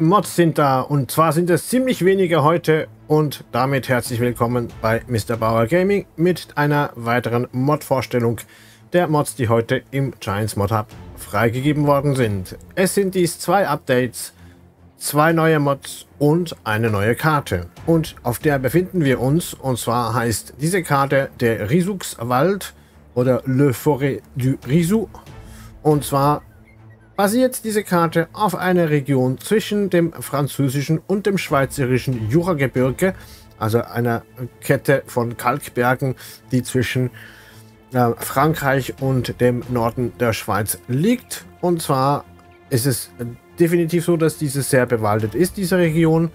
Mods sind da, und zwar sind es ziemlich wenige heute, und damit herzlich willkommen bei Mr. Bauer Gaming mit einer weiteren Mod-Vorstellung der Mods, die heute im Giants ModHub freigegeben worden sind. Es sind dies 2 Updates, 2 neue Mods und eine neue Karte, und auf der befinden wir uns, und zwar heißt diese Karte der Risoux-Wald oder Le Forêt du Risoux, und zwar basiert diese Karte auf einer Region zwischen dem französischen und dem schweizerischen Juragebirge, also einer Kette von Kalkbergen, die zwischen Frankreich und dem Norden der Schweiz liegt. Und zwar ist es definitiv so, dass diese sehr bewaldet ist, diese Region,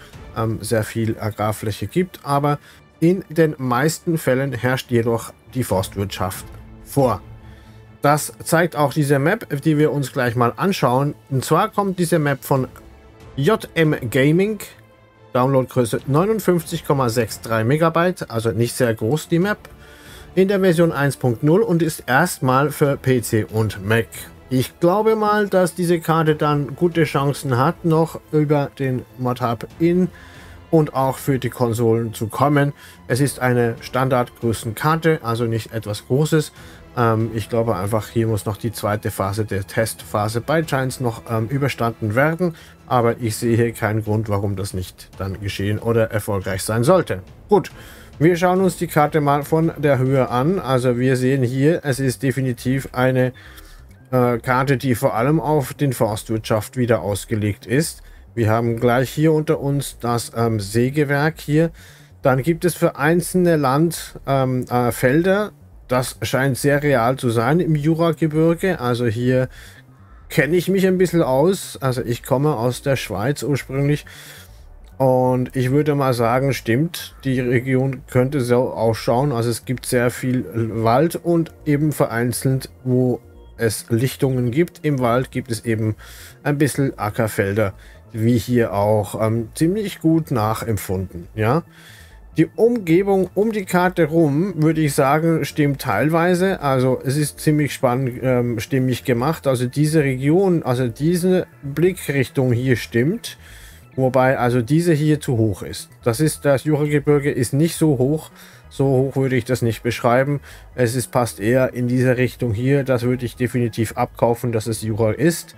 sehr viel Agrarfläche gibt, aber in den meisten Fällen herrscht jedoch die Forstwirtschaft vor. Das zeigt auch diese Map, die wir uns gleich mal anschauen. Und zwar kommt diese Map von JM Gaming, Downloadgröße 59,63 MB, also nicht sehr groß die Map, in der Version 1.0 und ist erstmal für PC und Mac. Ich glaube mal, dass diese Karte dann gute Chancen hat, noch über den ModHub in und auch für die Konsolen zu kommen. Es ist eine Standardgrößenkarte, also nicht etwas Großes. Ich glaube einfach, hier muss noch die zweite Phase der Testphase bei Giants noch überstanden werden, aber ich sehe hier keinen Grund, warum das nicht dann geschehen oder erfolgreich sein sollte. Gut, wir schauen uns die Karte mal von der Höhe an. Also wir sehen hier, es ist definitiv eine Karte, die vor allem auf den Forstwirtschaft wieder ausgelegt ist. Wir haben gleich hier unter uns das Sägewerk hier. Dann gibt es für einzelne Landfelder. Das scheint sehr real zu sein im Juragebirge. Also hier kenne ich mich ein bisschen aus. Also ich komme aus der Schweiz ursprünglich. Und ich würde mal sagen, stimmt, die Region könnte so ausschauen. Also es gibt sehr viel Wald und eben vereinzelt, wo es Lichtungen gibt. Im Wald gibt es eben ein bisschen Ackerfelder, wie hier auch ziemlich gut nachempfunden. Ja. Die Umgebung um die Karte rum, würde ich sagen, stimmt teilweise. Also es ist ziemlich spannend stimmig gemacht. Also diese Region, also diese Blickrichtung hier stimmt. Wobei also diese hier zu hoch ist. Das ist, das Juragebirge ist nicht so hoch. So hoch würde ich das nicht beschreiben. Es ist, passt eher in diese Richtung hier. Das würde ich definitiv abkaufen, dass es Jura ist.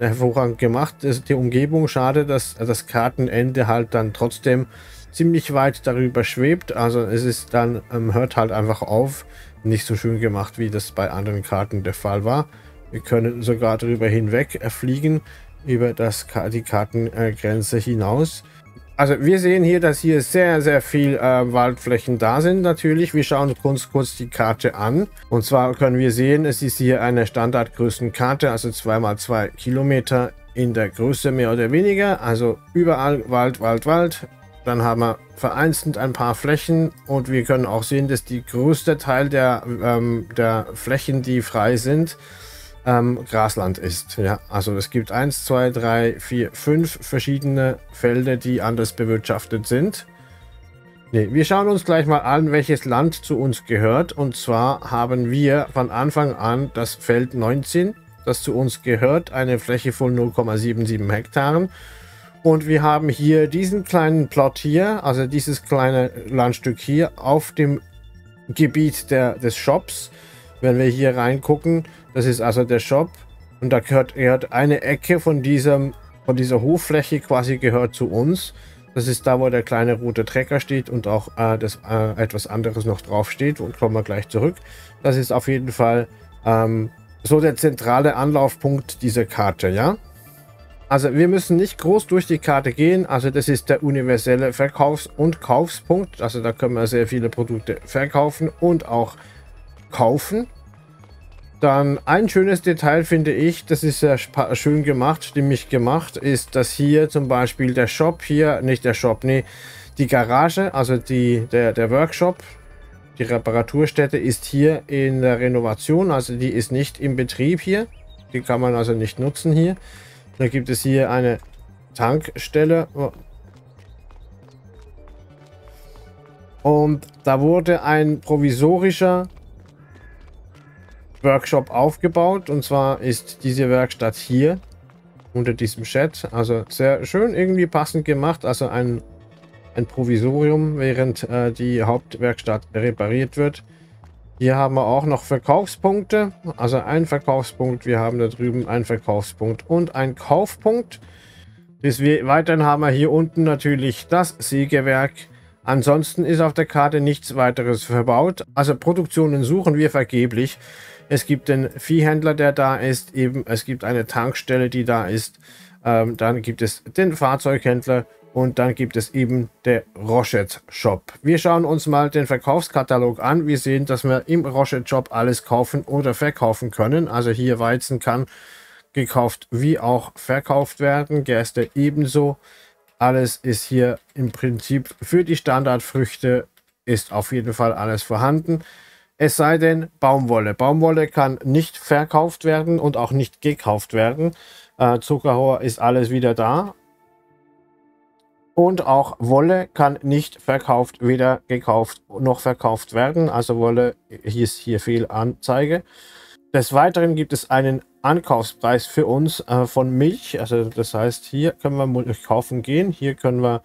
Hervorragend gemacht. Das ist die Umgebung. Schade, dass das Kartenende halt dann trotzdem ziemlich weit darüber schwebt, also es ist dann, hört halt einfach auf, nicht so schön gemacht, wie das bei anderen Karten der Fall war. Wir können sogar darüber hinweg fliegen, über die Kartengrenze hinaus. Also wir sehen hier, dass hier sehr, sehr viel Waldflächen da sind natürlich. Wir schauen uns kurz die Karte an. Und zwar können wir sehen, es ist hier eine Standardgrößenkarte, also 2x2 Kilometer in der Größe mehr oder weniger. Also überall Wald, Wald, Wald. Dann haben wir vereinzelt ein paar Flächen und wir können auch sehen, dass die größte Teil der Flächen, die frei sind, Grasland ist. Ja, also es gibt 1, 2, 3, 4, 5 verschiedene Felder, die anders bewirtschaftet sind. Nee, wir schauen uns gleich mal an, welches Land zu uns gehört. Und zwar haben wir von Anfang an das Feld 19, das zu uns gehört, eine Fläche von 0,77 Hektaren. Und wir haben hier diesen kleinen Plot hier, also dieses kleine Landstück hier auf dem Gebiet des Shops. Wenn wir hier reingucken, das ist also der Shop. Und da gehört eine Ecke von dieser Hoffläche quasi gehört zu uns. Das ist da, wo der kleine rote Trecker steht und auch etwas anderes noch drauf steht. Und kommen wir gleich zurück. Das ist auf jeden Fall so der zentrale Anlaufpunkt dieser Karte, ja. Also wir müssen nicht groß durch die Karte gehen, also das ist der universelle Verkaufs- und Kaufspunkt, also da können wir sehr viele Produkte verkaufen und auch kaufen. Dann ein schönes Detail finde ich, das ist sehr schön gemacht, stimmig gemacht, ist, dass hier zum Beispiel der Shop hier, die Garage, also der Workshop, die Reparaturstätte ist hier in der Renovation, also die ist nicht im Betrieb hier, die kann man also nicht nutzen hier. Dann gibt es hier eine Tankstelle. Und da wurde ein provisorischer Workshop aufgebaut. Und zwar ist diese Werkstatt hier. unter diesem Chat. Also sehr schön irgendwie passend gemacht. Also ein Provisorium, während die Hauptwerkstatt repariert wird. Hier haben wir auch noch Verkaufspunkte. Also ein Verkaufspunkt. Wir haben da drüben einen Verkaufspunkt und einen Kaufpunkt. Weiterhin haben wir hier unten natürlich das Sägewerk. Ansonsten ist auf der Karte nichts weiteres verbaut. Also Produktionen suchen wir vergeblich. Es gibt den Viehhändler, der da ist. Eben, es gibt eine Tankstelle, die da ist. Dann gibt es den Fahrzeughändler. Und dann gibt es eben der Roschet Shop. Wir schauen uns mal den Verkaufskatalog an. Wir sehen, dass wir im Roschet Shop alles kaufen oder verkaufen können. Also hier Weizen kann gekauft wie auch verkauft werden. Gerste ebenso. Alles ist hier im Prinzip für die Standardfrüchte ist auf jeden Fall alles vorhanden. Es sei denn Baumwolle. Baumwolle kann nicht verkauft werden und auch nicht gekauft werden. Zuckerrohr ist alles wieder da. Und auch Wolle kann nicht verkauft, weder gekauft noch verkauft werden. Also Wolle ist hier Fehlanzeige. Des Weiteren gibt es einen Ankaufspreis für uns von Milch. Also das heißt, hier können wir Milch kaufen gehen. Hier können wir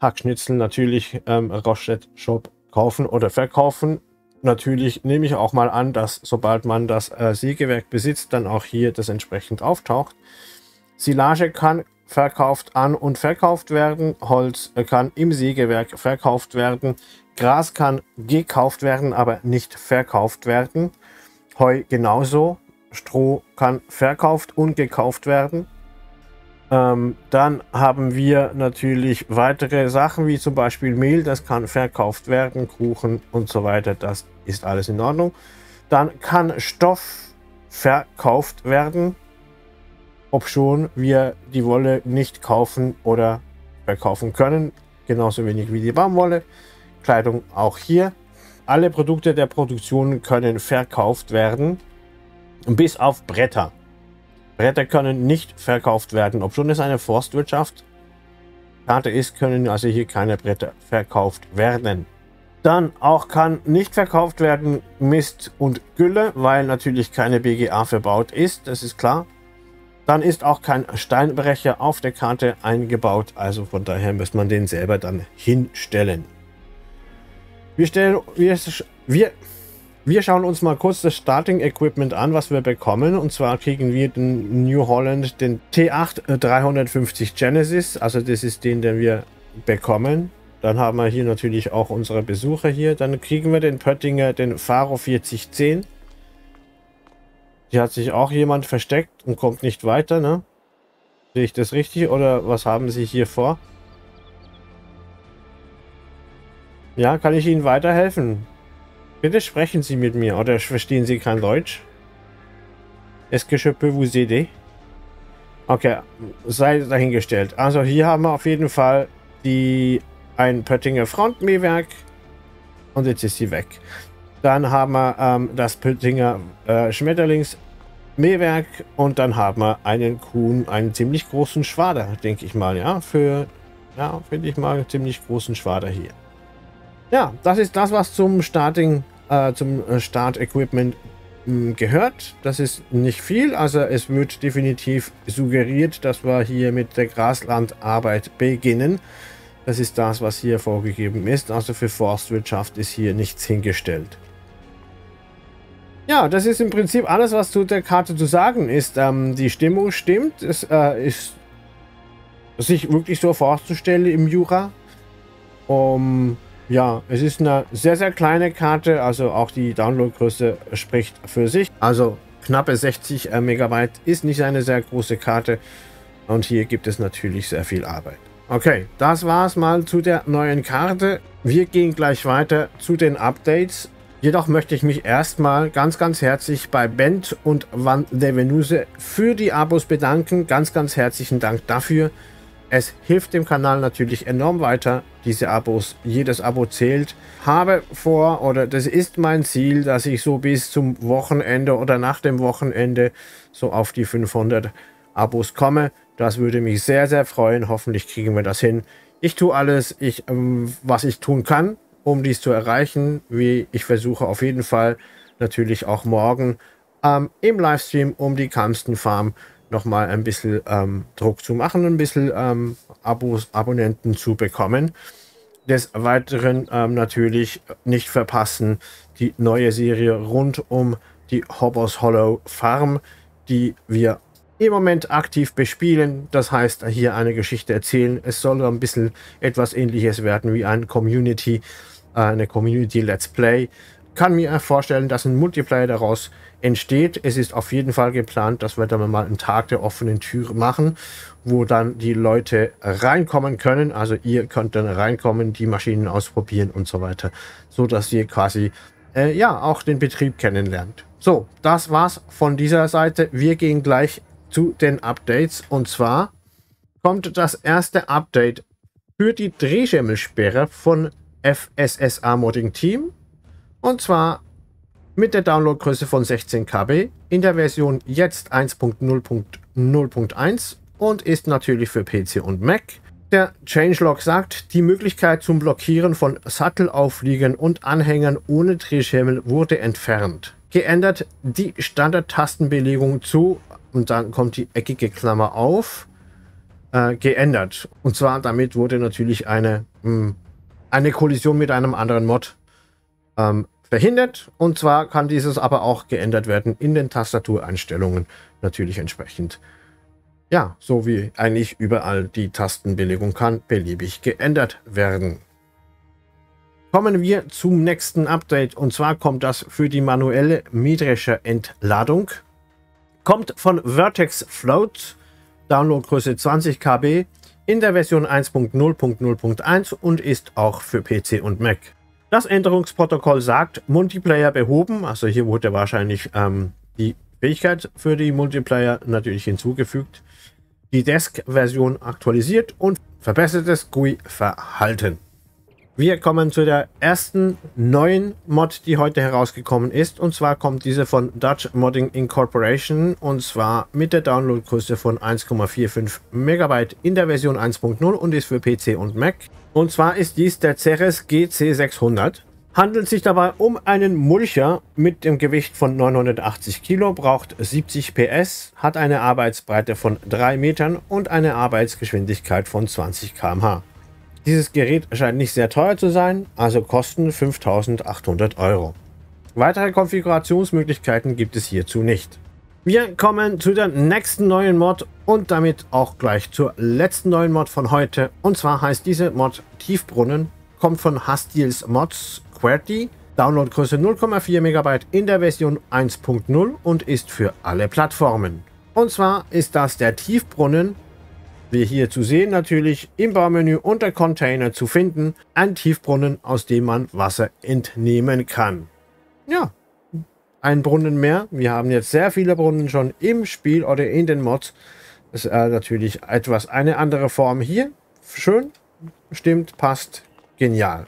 Hackschnitzel natürlich Rochette Shop kaufen oder verkaufen. Natürlich nehme ich auch mal an, dass sobald man das Sägewerk besitzt, dann auch hier das entsprechend auftaucht. Silage kann verkauft an und verkauft werden. Holz kann im Sägewerk verkauft werden. Gras kann gekauft werden, aber nicht verkauft werden. Heu genauso. Stroh kann verkauft und gekauft werden. Dann haben wir natürlich weitere Sachen wie zum Beispiel Mehl. Das kann verkauft werden. Kuchen und so weiter. Das ist alles in Ordnung. Dann kann Stoff verkauft werden. Ob schon wir die Wolle nicht kaufen oder verkaufen können. Genauso wenig wie die Baumwolle. Kleidung auch hier. Alle Produkte der Produktion können verkauft werden. Bis auf Bretter. Bretter können nicht verkauft werden. Ob schon es eine Forstwirtschaftskarte ist, können also hier keine Bretter verkauft werden. Dann auch kann nicht verkauft werden Mist und Gülle, weil natürlich keine BGA verbaut ist. Das ist klar. Dann ist auch kein Steinbrecher auf der Karte eingebaut, also von daher müsste man den selber dann hinstellen. Wir schauen uns mal kurz das Starting Equipment an, was wir bekommen. Und zwar kriegen wir den New Holland, den T8 350 Genesis, also das ist den wir bekommen. Dann haben wir hier natürlich auch unsere Besucher hier. Dann kriegen wir den Pöttinger, den Faro 4010. Hier hat sich auch jemand versteckt und kommt nicht weiter, ne? Sehe ich das richtig oder was haben Sie hier vor? Ja, kann ich Ihnen weiterhelfen? Bitte sprechen Sie mit mir oder verstehen Sie kein Deutsch? Est-ce que je peux vous aider? Okay, sei dahingestellt. Also hier haben wir auf jeden Fall ein Pöttinger Frontmähwerk und jetzt ist sie weg. Dann haben wir das Pöttinger Schmetterlingsmähwerk und dann haben wir einen Kuhn, einen ziemlich großen Schwader, denke ich mal. Ja, finde ich mal einen ziemlich großen Schwader hier. Ja, das ist das, was zum Start-Equipment gehört. Das ist nicht viel, also es wird definitiv suggeriert, dass wir hier mit der Graslandarbeit beginnen. Das ist das, was hier vorgegeben ist. Also für Forstwirtschaft ist hier nichts hingestellt. Ja, das ist im Prinzip alles, was zu der Karte zu sagen ist. Die Stimmung stimmt. Es ist sich wirklich so vorzustellen im Jura. Ja, es ist eine sehr, sehr kleine Karte. Also auch die Downloadgröße spricht für sich. Also knappe 60 Megabyte ist nicht eine sehr große Karte. Und hier gibt es natürlich sehr viel Arbeit. Okay, das war's mal zu der neuen Karte. Wir gehen gleich weiter zu den Updates. Jedoch möchte ich mich erstmal ganz, ganz herzlich bei Bent und Van de Venuse für die Abos bedanken. Ganz, ganz herzlichen Dank dafür. Es hilft dem Kanal natürlich enorm weiter, diese Abos. Jedes Abo zählt. Habe vor, oder das ist mein Ziel, dass ich so bis zum Wochenende oder nach dem Wochenende so auf die 500 Abos komme. Das würde mich sehr, sehr freuen. Hoffentlich kriegen wir das hin. Ich tue alles, was ich tun kann, um dies zu erreichen. Ich versuche auf jeden Fall natürlich auch morgen im Livestream um die Kamsten Farm nochmal ein bisschen Druck zu machen, ein bisschen Abonnenten zu bekommen. Des Weiteren natürlich nicht verpassen die neue Serie rund um die Hobbs Hollow Farm, die wir im Moment aktiv bespielen. Das heißt, hier eine Geschichte erzählen. Es soll ein bisschen etwas Ähnliches werden wie ein Community, eine Community Let's Play. Kann mir vorstellen, dass ein Multiplayer daraus entsteht. Es ist auf jeden Fall geplant, dass wir dann mal einen Tag der offenen Tür machen, wo dann die Leute reinkommen können. Also ihr könnt dann reinkommen, die Maschinen ausprobieren und so weiter, so dass ihr quasi ja auch den Betrieb kennenlernt. So, das war's von dieser Seite. Wir gehen gleich zu den Updates, und zwar kommt das erste Update für die Drehschemmelsperre von FSSA Modding Team, und zwar mit der Downloadgröße von 16 KB in der Version jetzt 1.0.0.1 und ist natürlich für PC und Mac. Der Changelog sagt, die Möglichkeit zum Blockieren von Sattelaufliegern und Anhängern ohne Drehschemmel wurde entfernt. Geändert die Standard-Tastenbelegung zu, und dann kommt die eckige Klammer auf, geändert. Und zwar damit wurde natürlich eine Kollision mit einem anderen Mod verhindert. Und zwar kann dieses aber auch geändert werden in den Tastatureinstellungen, natürlich entsprechend. Ja, so wie eigentlich überall die Tastenbelegung kann beliebig geändert werden. Kommen wir zum nächsten Update, und zwar kommt das für die manuelle metrische Entladung. Kommt von vertex float, Downloadgröße 20 KB in der Version 1.0.0.1 und ist auch für PC und Mac. Das Änderungsprotokoll sagt, Multiplayer behoben, also hier wurde wahrscheinlich die Fähigkeit für die Multiplayer natürlich hinzugefügt, die Desk-Version aktualisiert und verbessertes GUI-Verhalten. Wir kommen zu der ersten neuen Mod, die heute herausgekommen ist. Und zwar kommt diese von Dutch Modding Incorporation, und zwar mit der Downloadgröße von 1,45 MB in der Version 1.0 und ist für PC und Mac. Und zwar ist dies der Ceres GC600. Handelt sich dabei um einen Mulcher mit dem Gewicht von 980 Kilo, braucht 70 PS, hat eine Arbeitsbreite von 3 Metern und eine Arbeitsgeschwindigkeit von 20 km/h. Dieses Gerät scheint nicht sehr teuer zu sein, also kosten 5.800 €. Weitere Konfigurationsmöglichkeiten gibt es hierzu nicht. Wir kommen zu der nächsten neuen Mod und damit auch gleich zur letzten neuen Mod von heute. Und zwar heißt diese Mod Tiefbrunnen, kommt von Hastiels Mods QWERTY, Downloadgröße 0,4 MB in der Version 1.0 und ist für alle Plattformen. Und zwar ist das der Tiefbrunnen, wie hier zu sehen, natürlich im Baumenü unter Container zu finden. Ein Tiefbrunnen, aus dem man Wasser entnehmen kann. Ja, ein Brunnen mehr. Wir haben jetzt sehr viele Brunnen schon im Spiel oder in den Mods. Das ist natürlich etwas eine andere Form hier. Schön, stimmt, passt, genial.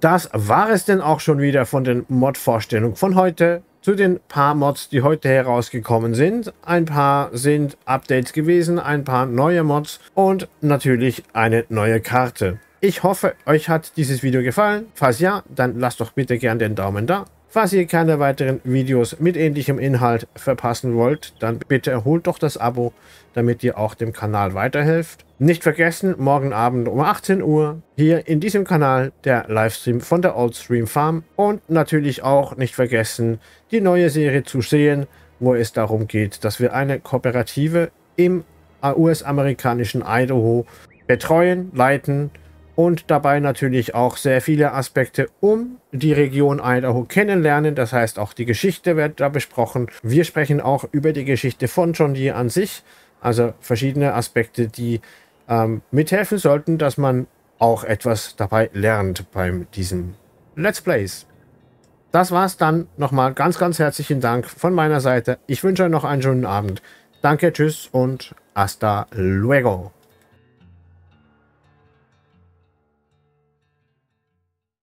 Das war es denn auch schon wieder von den Mod-Vorstellungen von heute. Zu den paar Mods, die heute herausgekommen sind. Ein paar sind Updates gewesen, ein paar neue Mods und natürlich eine neue Karte. Ich hoffe, euch hat dieses Video gefallen. Falls ja, dann lasst doch bitte gern den Daumen da. Falls ihr keine weiteren Videos mit ähnlichem Inhalt verpassen wollt, dann bitte holt doch das Abo, damit ihr auch dem Kanal weiterhelft. Nicht vergessen, morgen Abend um 18 Uhr hier in diesem Kanal der Livestream von der Oldstream Farm. Und natürlich auch nicht vergessen, die neue Serie zu sehen, wo es darum geht, dass wir eine Kooperative im US-amerikanischen Idaho betreuen, leiten. Und dabei natürlich auch sehr viele Aspekte um die Region Idaho kennenlernen. Das heißt, auch die Geschichte wird da besprochen. Wir sprechen auch über die Geschichte von John Deere an sich. Also verschiedene Aspekte, die mithelfen sollten, dass man auch etwas dabei lernt bei diesen Let's Plays. Das war's dann. Nochmal ganz, ganz herzlichen Dank von meiner Seite. Ich wünsche euch noch einen schönen Abend. Danke, tschüss und hasta luego.